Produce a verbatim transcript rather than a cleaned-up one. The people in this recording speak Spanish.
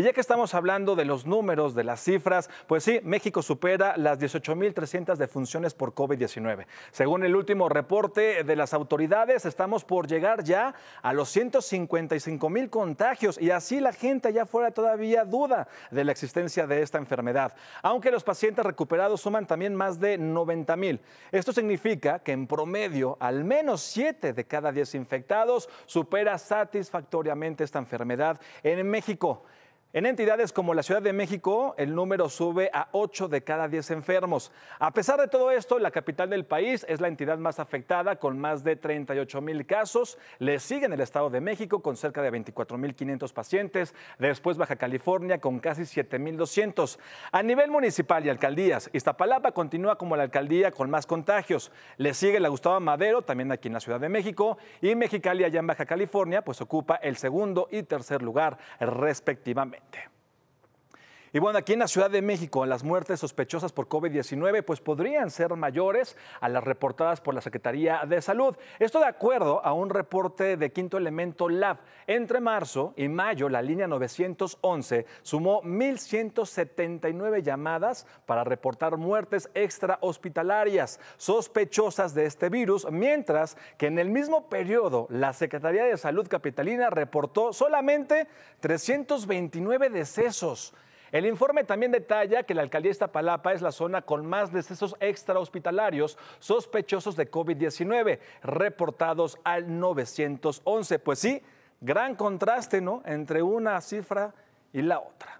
Y ya que estamos hablando de los números, de las cifras, pues sí, México supera las dieciocho mil trescientas defunciones por COVID diecinueve. Según el último reporte de las autoridades, estamos por llegar ya a los ciento cincuenta y cinco mil contagios y así la gente allá afuera todavía duda de la existencia de esta enfermedad, aunque los pacientes recuperados suman también más de noventa mil. Esto significa que en promedio al menos siete de cada diez infectados supera satisfactoriamente esta enfermedad en México. En entidades como la Ciudad de México, el número sube a ocho de cada diez enfermos. A pesar de todo esto, la capital del país es la entidad más afectada, con más de treinta y ocho mil casos. Le siguen el Estado de México, con cerca de veinticuatro mil quinientos pacientes. Después Baja California, con casi siete mil doscientos. A nivel municipal y alcaldías, Iztapalapa continúa como la alcaldía con más contagios. Le sigue la Gustavo Madero, también aquí en la Ciudad de México. Y Mexicali, allá en Baja California, pues ocupa el segundo y tercer lugar, respectivamente. Y bueno, aquí en la Ciudad de México, las muertes sospechosas por COVID diecinueve pues podrían ser mayores a las reportadas por la Secretaría de Salud. Esto de acuerdo a un reporte de Quinto Elemento Lab. Entre marzo y mayo, la línea novecientos once sumó mil ciento setenta y nueve llamadas para reportar muertes extrahospitalarias sospechosas de este virus, mientras que en el mismo periodo la Secretaría de Salud capitalina reportó solamente trescientos veintinueve decesos. El informe también detalla que la alcaldía de Iztapalapa es la zona con más decesos extrahospitalarios sospechosos de COVID diecinueve, reportados al novecientos once. Pues sí, gran contraste, ¿no?, entre una cifra y la otra.